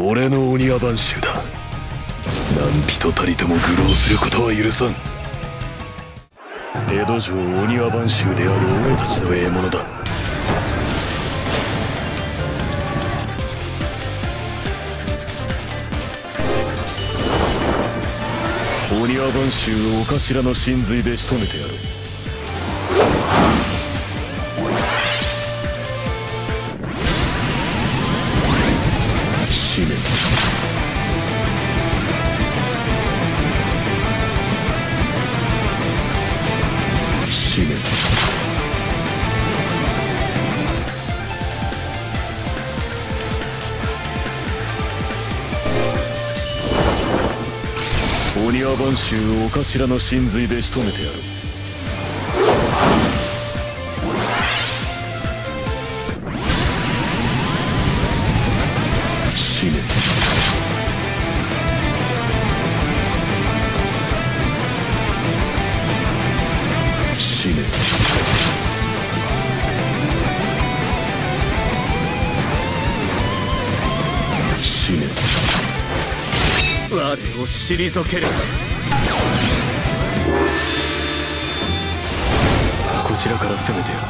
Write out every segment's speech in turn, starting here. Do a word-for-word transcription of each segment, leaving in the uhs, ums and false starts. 俺の鬼アバンシュだ。何人たりとも愚弄することは許さん。江戸城鬼アバンシュである俺たちの獲物だ。鬼アバンシュをお頭の神髄で仕留めてやろう。鬼アバンシュをお頭の神髄で仕留めてやる。死ね。死ね。死ね。我を退ける。こちらから攻めてやる。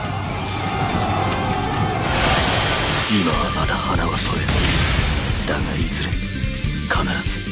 今はまだ花は添えだがいずれ必ず